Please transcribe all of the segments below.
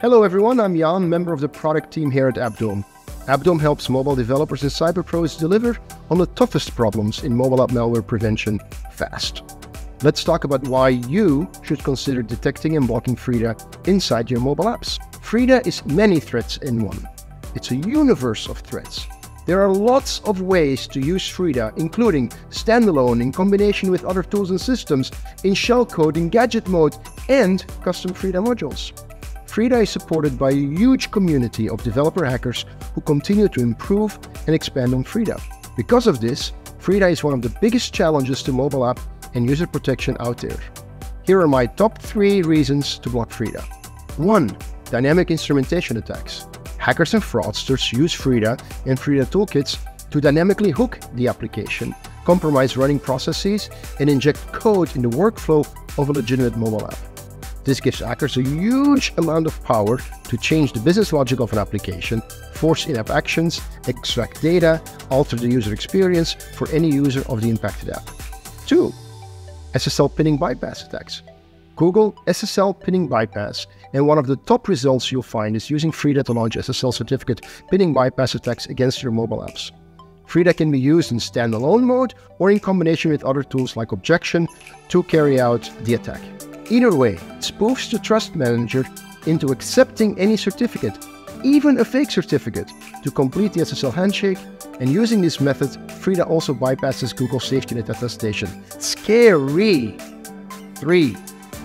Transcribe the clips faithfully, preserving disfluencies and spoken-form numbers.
Hello everyone, I'm Jan, member of the product team here at Appdome. Appdome helps mobile developers and cyberpros deliver on the toughest problems in mobile app malware prevention fast. Let's talk about why you should consider detecting and blocking FRIDA inside your mobile apps. FRIDA is many threats in one. It's a universe of threats. There are lots of ways to use FRIDA, including standalone, in combination with other tools and systems, in shellcode, in gadget mode, and custom FRIDA modules. FRIDA is supported by a huge community of developer hackers who continue to improve and expand on FRIDA. Because of this, FRIDA is one of the biggest challenges to mobile app and user protection out there. Here are my top three reasons to block FRIDA. One, dynamic instrumentation attacks. Hackers and fraudsters use FRIDA and FRIDA toolkits to dynamically hook the application, compromise running processes, and inject code in the workflow of a legitimate mobile app. This gives hackers a huge amount of power to change the business logic of an application, force in-app actions, extract data, alter the user experience for any user of the impacted app. Two, S S L pinning bypass attacks. Google S S L pinning bypass, and one of the top results you'll find is using FRIDA to launch S S L certificate pinning bypass attacks against your mobile apps. FRIDA can be used in standalone mode or in combination with other tools like Objection to carry out the attack. Either way, it spoofs the trust manager into accepting any certificate, even a fake certificate, to complete the S S L handshake, and using this method, FRIDA also bypasses Google SafetyNet attestation. Scary! Three.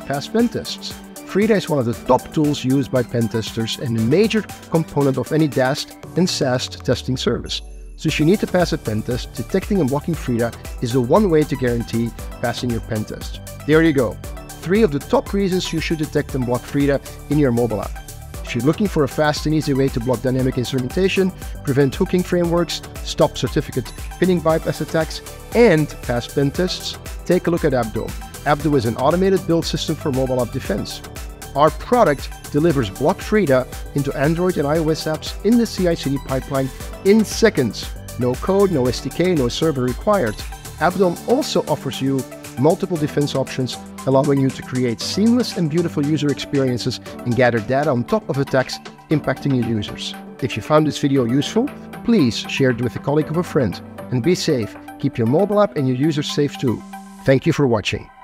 Pass pen tests. FRIDA is one of the top tools used by pen testers and a major component of any D A S T and S A S T testing service. Since you need to pass a pen test, detecting and blocking FRIDA is the one way to guarantee passing your pen test. There you go. Three of the top reasons you should detect and block FRIDA in your mobile app. If you're looking for a fast and easy way to block dynamic instrumentation, prevent hooking frameworks, stop certificate pinning bypass attacks, and pass pen tests, take a look at Appdome. Appdome is an automated build system for mobile app defense. Our product delivers block FRIDA into Android and iOS apps in the C I C D pipeline in seconds. No code, no S D K, no server required. Appdome also offers you multiple defense options, allowing you to create seamless and beautiful user experiences and gather data on top of attacks impacting your users. If you found this video useful, please share it with a colleague or a friend. And be safe, keep your mobile app and your users safe too. Thank you for watching.